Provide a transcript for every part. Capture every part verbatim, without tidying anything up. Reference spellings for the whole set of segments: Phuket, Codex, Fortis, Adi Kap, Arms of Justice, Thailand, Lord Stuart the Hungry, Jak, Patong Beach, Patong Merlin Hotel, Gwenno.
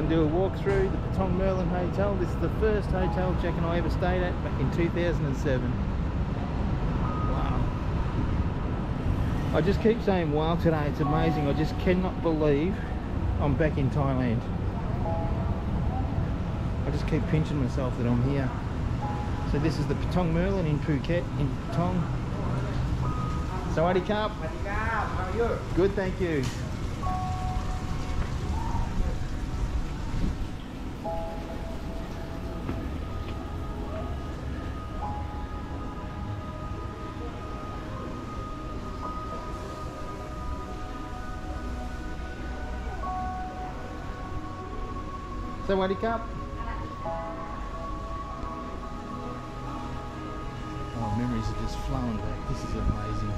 going to do a walkthrough, the Patong Merlin Hotel. This is the first hotel Jack and I ever stayed at back in two thousand seven. Wow. I just keep saying wow today, it's amazing. I just cannot believe I'm back in Thailand. I just keep pinching myself that I'm here. So this is the Patong Merlin in Phuket, in Patong. So Adi Kap. Adi Kap, how are you? Good, thank you. So Adi Kap. Oh, memories are just flowing back. This is amazing.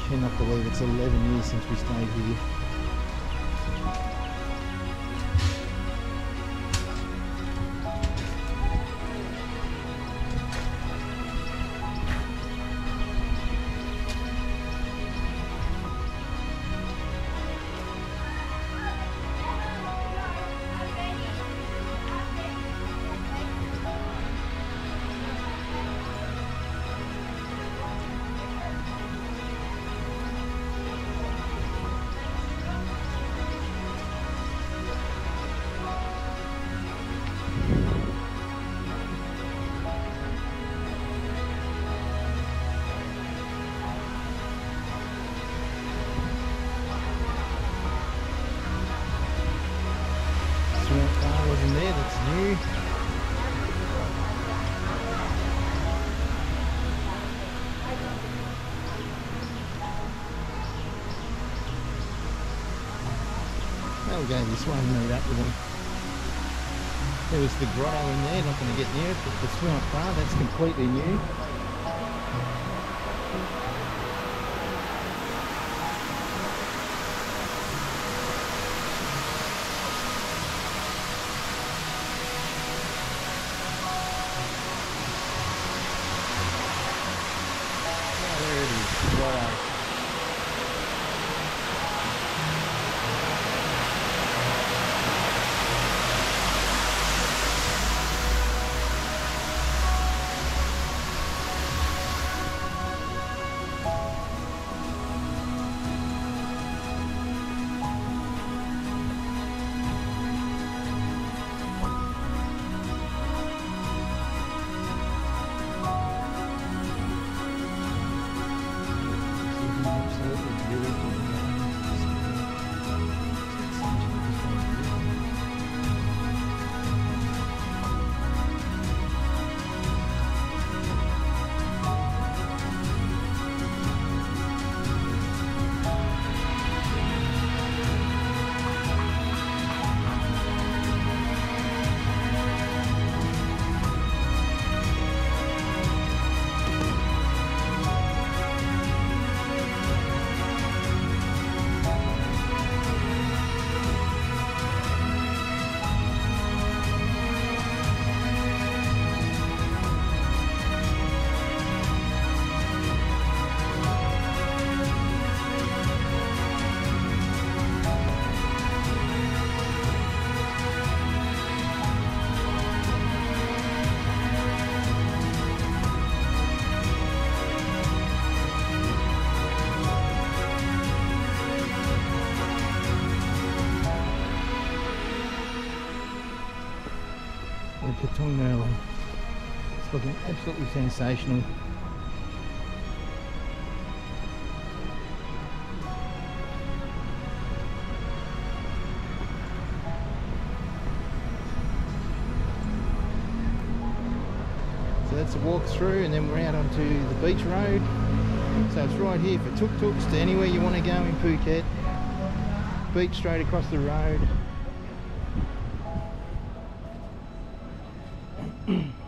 I cannot believe it's eleven years since we stayed here. There, that's new. They'll go this way and meet up with them. There was the grotto in there, not going to get near it, but the swim-up bar, that's completely new. Patong Merlin. It's looking absolutely sensational. So that's a walk through, and then we're out onto the beach road. So it's right here for tuk-tuks to anywhere you want to go in Phuket. beach straight across the road.